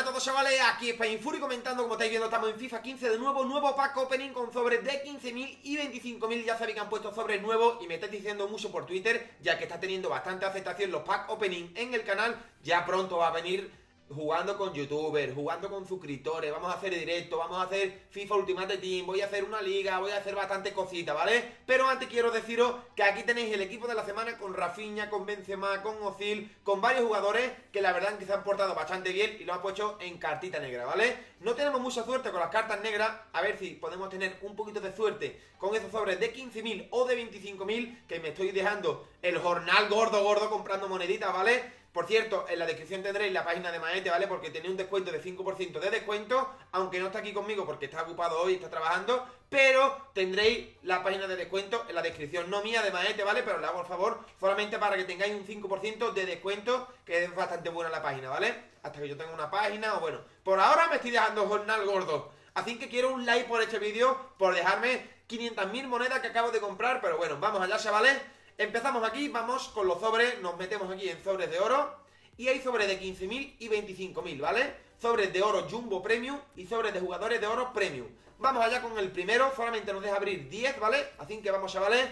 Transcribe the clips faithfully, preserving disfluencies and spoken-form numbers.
Hola a todos chavales, aquí SpainFury comentando. Como estáis viendo, estamos en FIFA quince de nuevo. Nuevo pack opening con sobres de quince mil y veinticinco mil. Ya sabéis que han puesto sobres nuevos y me estáis diciendo mucho por Twitter, ya que está teniendo bastante aceptación los pack opening en el canal. Ya pronto va a venir jugando con youtubers, jugando con suscriptores. Vamos a hacer directo, vamos a hacer FIFA Ultimate Team, voy a hacer una liga, voy a hacer bastante cositas, ¿vale? Pero antes quiero deciros que aquí tenéis el equipo de la semana con Rafinha, con Benzema, con Ozil, con varios jugadores que la verdad que se han portado bastante bien y lo han puesto en cartita negra, ¿vale? No tenemos mucha suerte con las cartas negras, a ver si podemos tener un poquito de suerte con esos sobres de quince mil o de veinticinco mil, que me estoy dejando el jornal gordo gordo comprando moneditas, ¿vale? Por cierto, en la descripción tendréis la página de Maete, ¿vale? Porque tiene un descuento de cinco por ciento de descuento, aunque no está aquí conmigo porque está ocupado hoy, está trabajando, pero tendréis la página de descuento en la descripción, no mía, de Maete, ¿vale? Pero la hago, por favor, solamente para que tengáis un cinco por ciento de descuento, que es bastante buena la página, ¿vale? Hasta que yo tenga una página, o bueno, por ahora me estoy dejando jornal gordo. Así que quiero un like por este vídeo, por dejarme quinientas mil monedas que acabo de comprar, pero bueno, vamos allá, chavales. Empezamos aquí, vamos con los sobres, nos metemos aquí en sobres de oro y hay sobres de quince mil y veinticinco mil, ¿vale? Sobres de oro Jumbo Premium y sobres de jugadores de oro Premium. Vamos allá con el primero, solamente nos deja abrir diez, ¿vale? Así que vamos, chavales.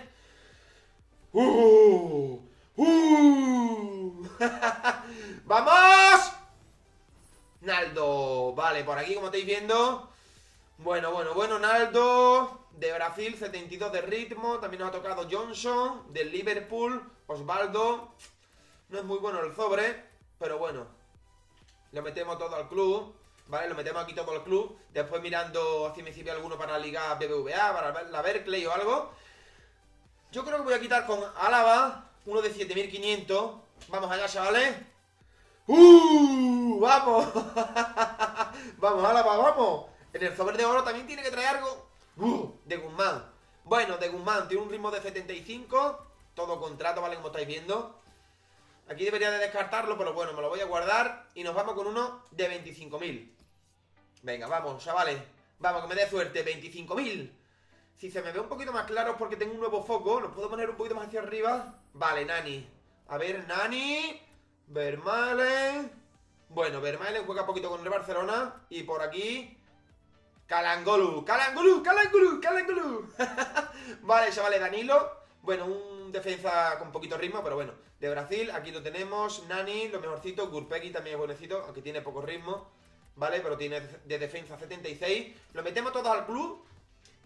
¡Uh! ¡Uh! ¡Vamos! Naldo, vale, por aquí como estáis viendo. Bueno, bueno, bueno, Naldo. De Brasil, setenta y dos de ritmo. También nos ha tocado Johnson, de Liverpool, Osvaldo. No es muy bueno el sobre, pero bueno, lo metemos todo al club, ¿vale? Lo metemos aquí todo al club. Después mirando si me sirve alguno para la Liga B B V A, para la Berkeley o algo. Yo creo que voy a quitar con Álava, uno de siete mil quinientos. Vamos allá, chavales. ¡Uh! ¡Vamos! ¡Vamos, Álava, vamos! En el sobre de oro también tiene que traer algo. Uh, de Guzmán. Bueno, de Guzmán tiene un ritmo de setenta y cinco. Todo contrato, ¿vale? Como estáis viendo. Aquí debería de descartarlo, pero bueno, me lo voy a guardar. Y nos vamos con uno de veinticinco mil. Venga, vamos, chavales. Vamos, que me dé suerte, veinticinco mil. Si se me ve un poquito más claro es porque tengo un nuevo foco. Lo puedo poner un poquito más hacia arriba. Vale, Nani. A ver, Nani. Vermaelen. Bueno, Vermaelen juega un poquito con el Barcelona. Y por aquí... Calangolú, Calangolú, Calangolú, Calangolú. Vale, chavales, Danilo. Bueno, un defensa con poquito ritmo, pero bueno. De Brasil, aquí lo tenemos. Nani, lo mejorcito. Gurpegui también es buenecito, aunque tiene poco ritmo. Vale, pero tiene de defensa setenta y seis. Lo metemos todos al club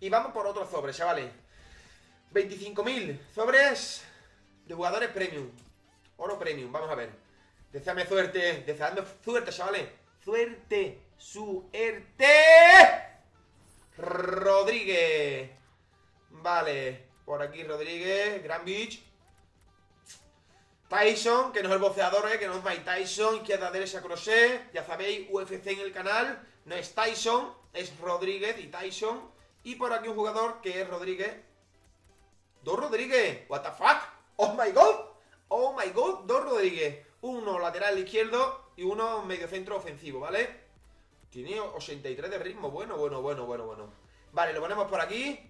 y vamos por otro sobre, chavales. veinticinco mil sobres de jugadores premium. Oro premium, vamos a ver. Deseadme suerte, deseadme suerte, chavales. Suerte, suerte. Rodríguez. Vale, por aquí Rodríguez, Gran Beach. Tyson, que no es el boxeador, eh, que no es Mike Tyson. Izquierda, derecha, crochet. Ya sabéis, U F C en el canal. No es Tyson, es Rodríguez y Tyson. Y por aquí un jugador que es Rodríguez. Dos Rodríguez, what the fuck. Oh my god, oh my god, dos Rodríguez. Uno lateral izquierdo y uno medio centro ofensivo, ¿vale? Tiene ochenta y tres de ritmo, bueno, bueno, bueno, bueno, bueno. Vale, lo ponemos por aquí.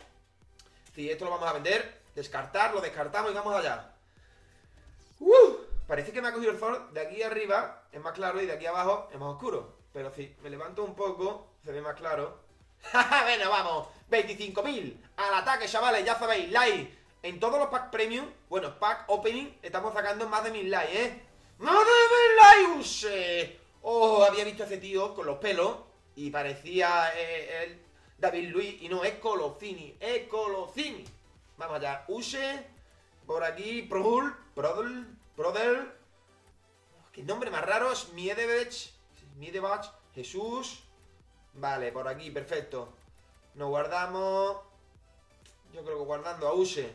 Sí, esto lo vamos a vender. Descartar, lo descartamos y vamos allá. ¡Uh! Parece que me ha cogido el sol. De aquí arriba es más claro y de aquí abajo es más oscuro. Pero si me levanto un poco, se ve más claro. ¡Ja! Bueno, vamos. veinticinco mil al ataque, chavales. Ya sabéis, like. En todos los packs premium, bueno, pack opening, estamos sacando más de mil likes, ¿eh? ¡Más de mil likes, Use! Oh, había visto a ese tío con los pelos y parecía eh, el David Luiz. Y no, es Colosini, es Colosini. Vamos allá, Use. Por aquí, Prodel, Prodel, Prodel. Qué nombre más raro, es Miedevech, Miedevech, Jesús. Vale, por aquí, perfecto. Nos guardamos. Yo creo que guardando a Use.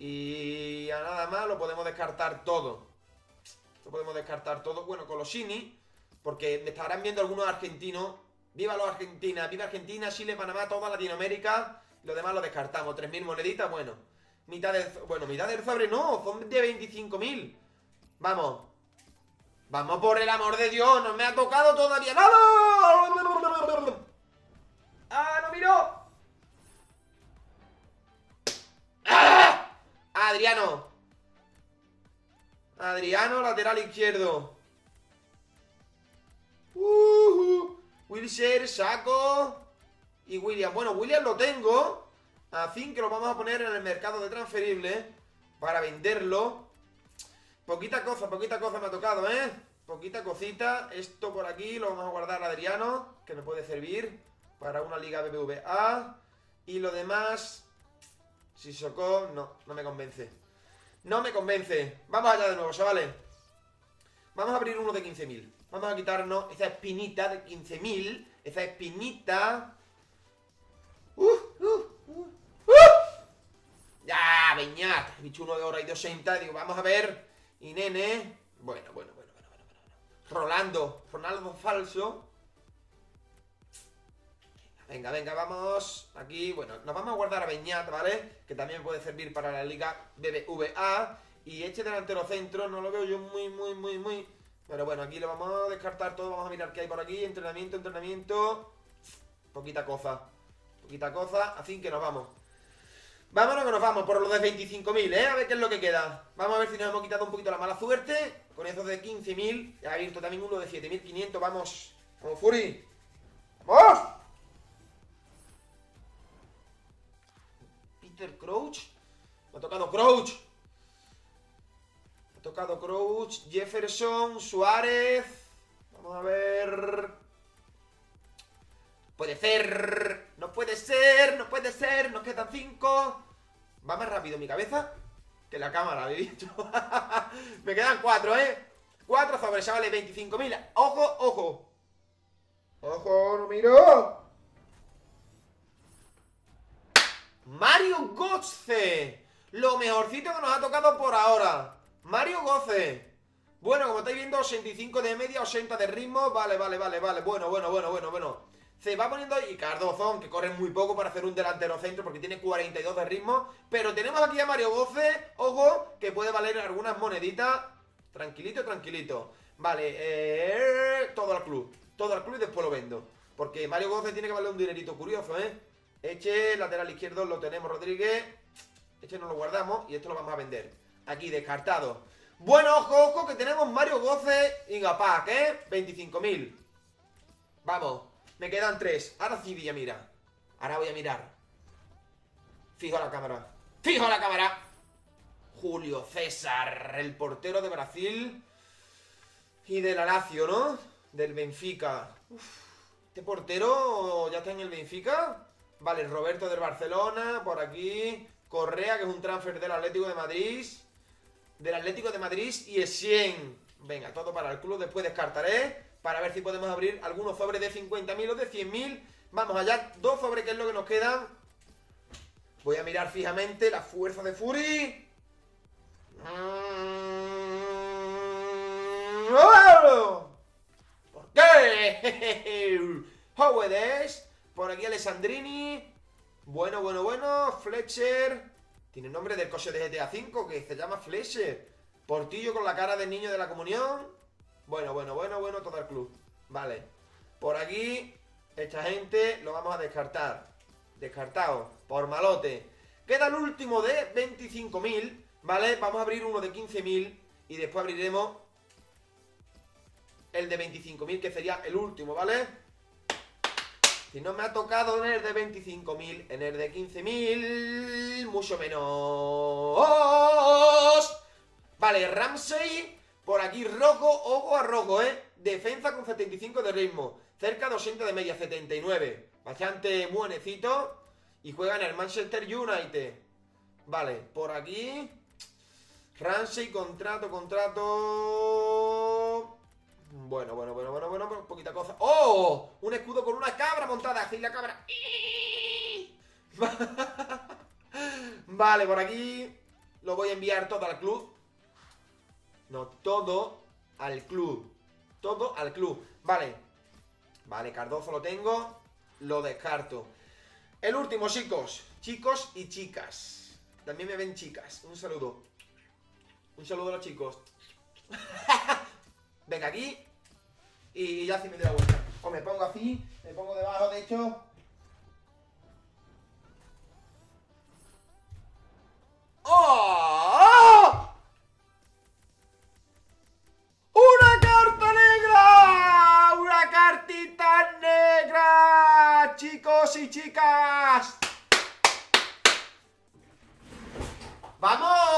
Y a nada más lo podemos descartar todo. Lo podemos descartar todo. Bueno, Colosini. Porque me estarán viendo algunos argentinos. ¡Viva los Argentina! ¡Viva Argentina, Chile, Panamá, toda Latinoamérica! Lo demás lo descartamos. tres mil moneditas, bueno. Mitad del... Bueno, mitad del sobre no. Son de veinticinco mil. Vamos. Vamos, por el amor de Dios. No me ha tocado todavía. ¡No, no! ¡Ah, no miró! ¡Ah! Adriano. Adriano, lateral izquierdo. Uh-huh. Pulisic, Saco y William. Bueno, William lo tengo, así que lo vamos a poner en el mercado de transferibles para venderlo. Poquita cosa, poquita cosa me ha tocado, ¿eh? Poquita cosita. Esto por aquí lo vamos a guardar a Adriano, que me puede servir para una Liga B B V A. Y lo demás, Sissoko, no, no me convence. No me convence. Vamos allá de nuevo, chavales. Vamos a abrir uno de quince mil. Vamos a quitarnos esa espinita de quince mil. Esa espinita. ¡Uh! ¡Uh! ¡Uh! ¡Uh! ¡Ya! Beñat. Bicho uno de hora y doscientos. Digo, vamos a ver. Y nene. Bueno, bueno, bueno, bueno, bueno, bueno. Ronaldo. Ronaldo falso. Venga, venga, vamos. Aquí, bueno, nos vamos a guardar a Beñat, ¿vale? Que también puede servir para la Liga B B V A. Y Eche delantero centro, no lo veo yo muy, muy, muy, muy. Pero bueno, aquí lo vamos a descartar todo. Vamos a mirar qué hay por aquí. Entrenamiento, entrenamiento. Poquita cosa. Poquita cosa. Así que nos vamos. Vámonos que nos vamos por los de veinticinco mil, ¿eh? A ver qué es lo que queda. Vamos a ver si nos hemos quitado un poquito la mala suerte. Con esos de quince mil. Ya ha abierto también uno de siete mil quinientos. Vamos. Vamos, Fury. ¡Vamos! Crouch, me ha tocado Crouch, me ha tocado Crouch, Jefferson, Suárez, vamos a ver, puede ser, no puede ser, no puede ser, nos quedan cinco, va más rápido mi cabeza que la cámara, habéis visto, me quedan cuatro, eh, cuatro sobre, chavales, veinticinco mil, ojo, ojo, ojo, no miro. Mario Gómez, lo mejorcito que nos ha tocado por ahora. Mario Gómez. Bueno, como estáis viendo, ochenta y cinco de media, ochenta de ritmo. Vale, vale, vale, vale. Bueno, bueno, bueno, bueno, bueno. Se va poniendo ahí Cardozón, que corre muy poco para hacer un delantero centro porque tiene cuarenta y dos de ritmo. Pero tenemos aquí a Mario Gómez, ojo, que puede valer algunas moneditas. Tranquilito, tranquilito. Vale, eh, todo al club. Todo al club y después lo vendo. Porque Mario Gómez tiene que valer un dinerito curioso, ¿eh? Eche, lateral izquierdo, lo tenemos, Rodríguez. Eche no lo guardamos y esto lo vamos a vender. Aquí, descartado. Bueno, ojo, ojo, que tenemos Mario Gómez y Gapac, ¿eh? veinticinco mil. Vamos, me quedan tres. Ahora sí voy a mirar. Ahora voy a mirar. Fijo la cámara. ¡Fijo la cámara! Julio César, el portero de Brasil y del Lazio, ¿no? Del Benfica. Uf, ¿este portero ya está en el Benfica? Vale, Roberto del Barcelona, por aquí. Correa, que es un transfer del Atlético de Madrid. Del Atlético de Madrid y es cien. Venga, todo para el club. Después descartaré para ver si podemos abrir algunos sobres de cincuenta mil o de cien mil. Vamos allá, dos sobres, que es lo que nos quedan. Voy a mirar fijamente la fuerza de Fury. ¿Por qué? Howedes. Por aquí Alessandrini. Bueno, bueno, bueno. Fletcher. Tiene nombre del coche de G T A cinco que se llama Fletcher. Portillo con la cara del niño de la comunión. Bueno, bueno, bueno, bueno. Todo el club. Vale. Por aquí. Esta gente lo vamos a descartar. Descartado. Por malote. Queda el último de veinticinco mil. Vale. Vamos a abrir uno de quince mil. Y después abriremos el de veinticinco mil, que sería el último, ¿vale? Si no me ha tocado en el de veinticinco mil, en el de quince mil, mucho menos. Vale, Ramsey, por aquí rojo, ojo a rojo, ¿eh? Defensa con setenta y cinco de ritmo, cerca de ochenta de media, setenta y nueve. Bastante buenecito y juega en el Manchester United. Vale, por aquí. Ramsey, contrato, contrato... Bueno, bueno, bueno, bueno, bueno, poquita cosa. ¡Oh! Un escudo con una cabra montada. Así la cabra. Vale, por aquí lo voy a enviar todo al club. No, todo al club. Todo al club. Vale. Vale, Cardozo lo tengo. Lo descarto. El último, chicos. Chicos y chicas. También me ven chicas. Un saludo. Un saludo a los chicos. Venga aquí y ya así me doy la vuelta. O me pongo así, me pongo debajo, de hecho. ¡Oh! ¡Una carta negra! ¡Una cartita negra! chicos y chicas. ¡Vamos!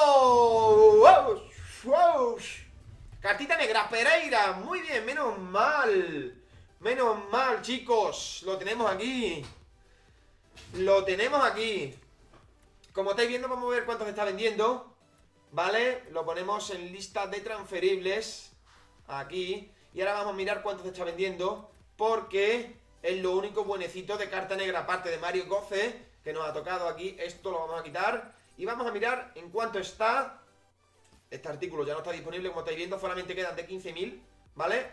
Cartita negra, Pereira. Muy bien, menos mal. Menos mal, chicos. Lo tenemos aquí. Lo tenemos aquí. Como estáis viendo, vamos a ver cuánto se está vendiendo. ¿Vale? Lo ponemos en lista de transferibles. Aquí. Y ahora vamos a mirar cuánto se está vendiendo. Porque es lo único buenecito de carta negra, aparte de Mario Gómez, que nos ha tocado aquí. Esto lo vamos a quitar. Y vamos a mirar en cuánto está. Este artículo ya no está disponible, como estáis viendo. Solamente quedan de quince mil, ¿vale?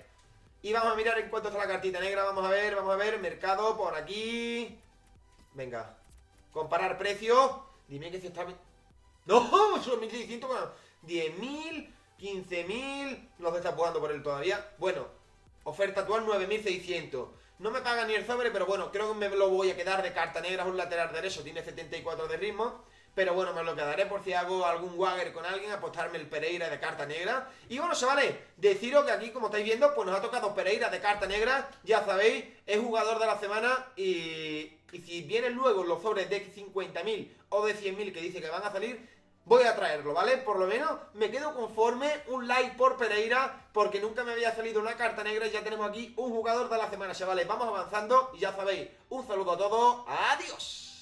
Y vamos a mirar en cuánto está la cartita negra. Vamos a ver, vamos a ver, mercado por aquí. Venga, comparar precio. Dime que se está... ¡No! Son mil seiscientos. diez mil, quince mil. No se está jugando por él todavía. Bueno, oferta actual nueve mil seiscientos. No me paga ni el sobre, pero bueno, creo que me lo voy a quedar de carta negra. Es un lateral derecho, tiene setenta y cuatro de ritmo. Pero bueno, me lo quedaré por si hago algún wagger con alguien, apostarme el Pereira de carta negra. Y bueno, chavales, deciros que aquí, como estáis viendo, pues nos ha tocado Pereira de carta negra. Ya sabéis, es jugador de la semana. Y, y si vienen luego los sobres de cincuenta mil o de cien mil que dice que van a salir, voy a traerlo, ¿vale? Por lo menos me quedo conforme. Un like por Pereira, porque nunca me había salido una carta negra. Y ya tenemos aquí un jugador de la semana, chavales. Vamos avanzando y ya sabéis, un saludo a todos. Adiós.